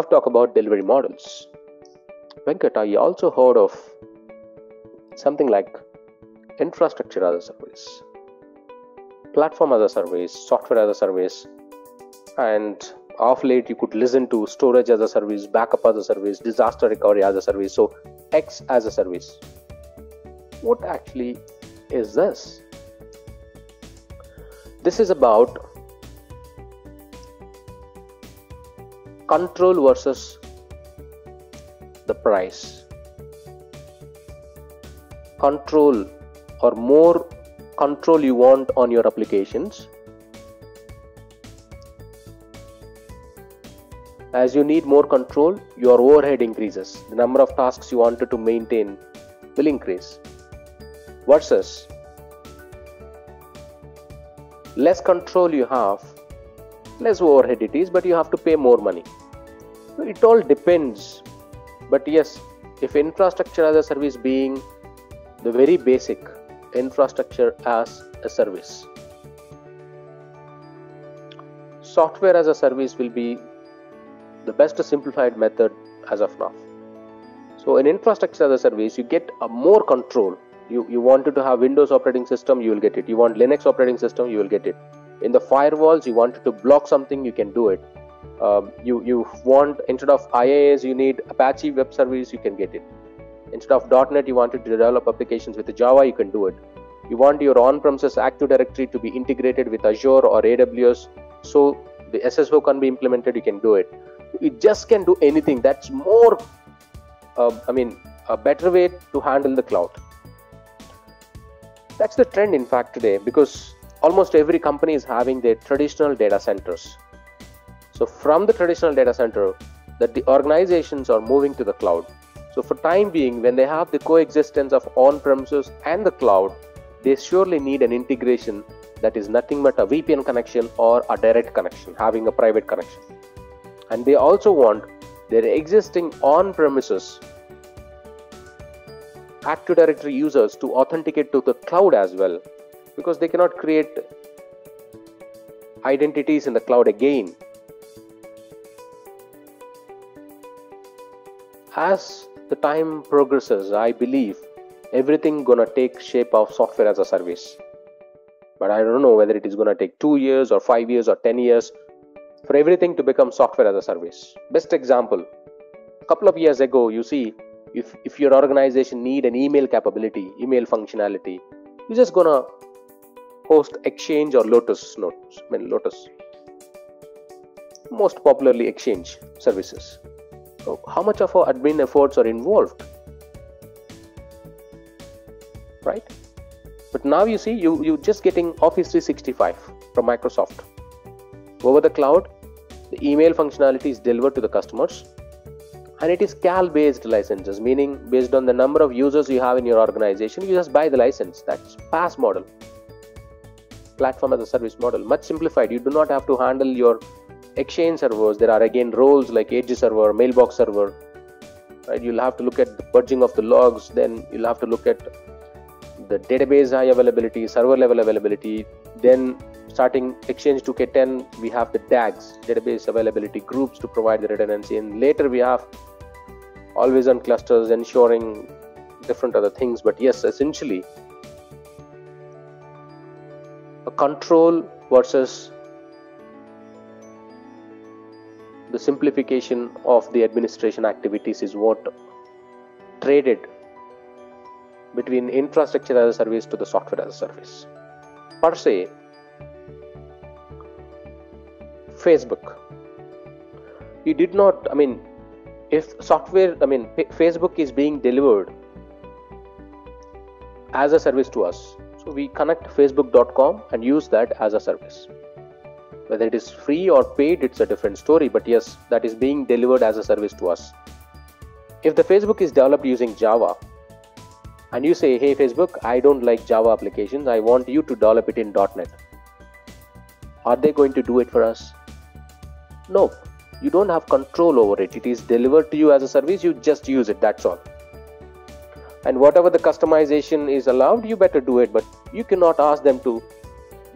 of talk about delivery models. Venkata, you also heard of something like infrastructure as a service, platform as a service, software as a service, and of late you could listen to storage as a service, backup as a service, disaster recovery as a service, so X as a service. What actually is this? This is about control versus the price. Control, or more control you want on your applications, as you need more control, your overhead increases. The number of tasks you wanted to maintain will increase, versus less control you have, less overhead it is, but you have to pay more money. So it all depends. But yes, if infrastructure as a service being the very basic, infrastructure as a service. Software as a service will be the best simplified method as of now. So in infrastructure as a service, you get a more control. You wanted to have Windows operating system, you will get it. You want Linux operating system, you will get it. In the firewalls, you wanted to block something, you can do it. You want, instead of IaaS, you need Apache web service, you can get it. Instead of .NET, you wanted to develop applications with Java, you can do it. You want your on-premises Active Directory to be integrated with Azure or AWS, so the SSO can be implemented, you can do it. You just can do anything. That's more, a better way to handle the cloud. That's the trend, in fact, today, because almost every company is having their traditional data centers. So from the traditional data center, that the organizations are moving to the cloud. So for time being, when they have the coexistence of on-premises and the cloud, they surely need an integration that is nothing but a VPN connection or a direct connection, having a private connection. And they also want their existing on-premises Active Directory users to authenticate to the cloud as well, because they cannot create identities in the cloud again. As the time progresses, I believe everything gonna take shape of software as a service. But I don't know whether it is gonna take 2 years or 5 years or 10 years for everything to become software as a service. Best example, a couple of years ago, you see, if your organization need an email capability, email functionality, you're just gonna host Exchange or Lotus Notes. I mean, Lotus, most popularly Exchange services. So how much of our admin efforts are involved, right? But now you see, you're just getting Office 365 from Microsoft. Over the cloud, the email functionality is delivered to the customers, and it is CAL based licenses, meaning based on the number of users you have in your organization, you just buy the license. That's PaaS model, platform as a service model, much simplified. You do not have to handle your Exchange servers. There are again roles like Edge server, mailbox server, right? You'll have to look at the purging of the logs, then you'll have to look at the database high availability, server level availability. Then starting Exchange 2K10, we have the DAGs, database availability groups, to provide the redundancy, and later we have always on clusters, ensuring different other things. But yes, essentially a control versus the simplification of the administration activities is what traded between infrastructure as a service to the software as a service. Per se, Facebook, you did not, Facebook is being delivered as a service to us. So we connect facebook.com and use that as a service. Whether it is free or paid, it's a different story, but yes, that is being delivered as a service to us. If the Facebook is developed using Java, and you say, hey Facebook, I don't like Java applications, I want you to develop it in .NET. Are they going to do it for us? No, you don't have control over it. It is delivered to you as a service, you just use it, that's all. And whatever the customization is allowed, you better do it, but you cannot ask them to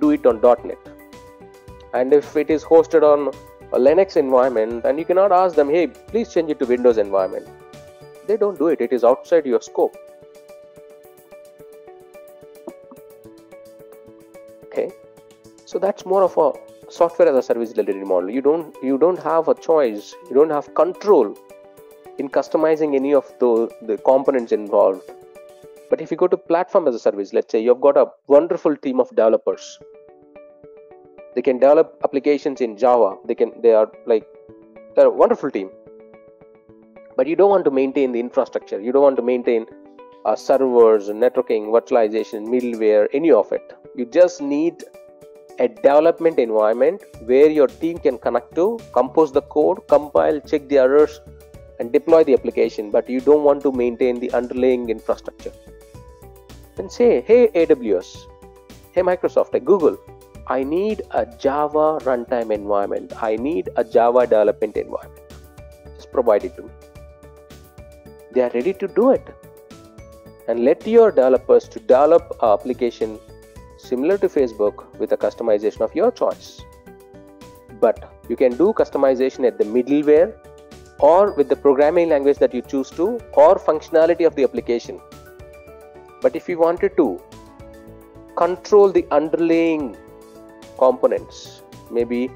do it on .NET. And if it is hosted on a Linux environment and you cannot ask them, hey, please change it to Windows environment. They don't do it. It is outside your scope. Okay, so that's more of a software as a service delivery model. You don't have a choice. You don't have control in customizing any of the components involved. But if you go to platform as a service, let's say you've got a wonderful team of developers. They can develop applications in Java. They're a wonderful team. But you don't want to maintain the infrastructure. You don't want to maintain servers, networking, virtualization, middleware, any of it. You just need a development environment where your team can connect to, compose the code, compile, check the errors, and deploy the application. But you don't want to maintain the underlying infrastructure. And say, hey AWS, hey Microsoft, hey Google, I need a Java runtime environment. I need a Java development environment. Just provide it to me. They are ready to do it. And let your developers to develop an application similar to Facebook with a customization of your choice. But you can do customization at the middleware or with the programming language that you choose to or functionality of the application. But if you wanted to control the underlying components, maybe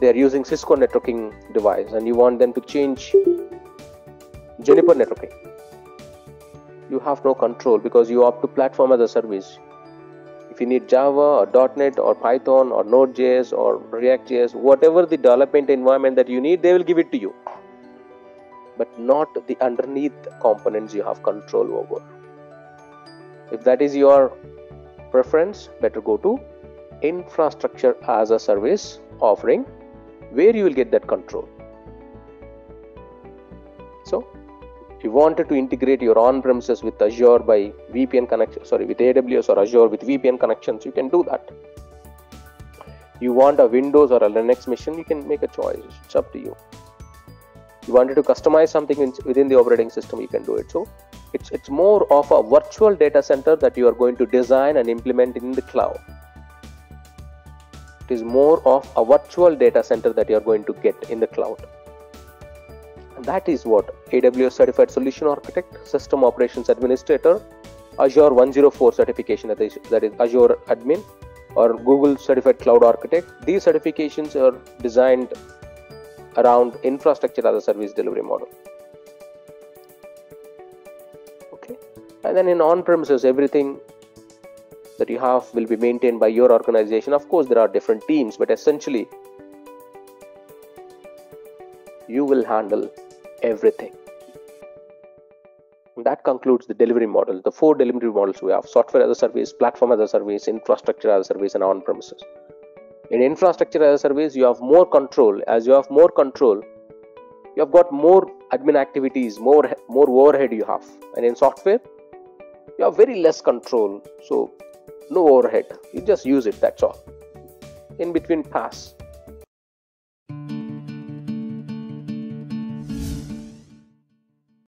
they are using Cisco networking device and you want them to change Juniper networking, you have no control because you opt to platform as a service. If you need Java or .NET or Python or Node.js or React.js, whatever the development environment that you need, they will give it to you. But not the underneath components you have control over. If that is your preference, better go to infrastructure as a service offering where you will get that control. So if you wanted to integrate your on-premises with Azure by VPN connection, sorry, with AWS or Azure with VPN connections, you can do that. You want a Windows or a Linux machine, you can make a choice. It's up to you. You wanted to customize something within the operating system, you can do it. So it's more of a virtual data center that you are going to design and implement in the cloud. It is more of a virtual data center that you are going to get in the cloud. That is what AWS Certified Solution Architect, System Operations Administrator, Azure 104 certification, that is Azure Admin, or Google Certified Cloud Architect. These certifications are designed around infrastructure as a service delivery model. Okay, and then in on-premises, everything that you have will be maintained by your organization. Of course, there are different teams, but essentially, you will handle everything. And that concludes the delivery model, the four delivery models we have: software as a service, platform as a service, infrastructure as a service, and on-premises. In infrastructure as a service, you have more control. As you have more control, you have got more admin activities, more overhead you have. And in software, you have very less control, so no overhead. You just use it, that's all. In between PaaS.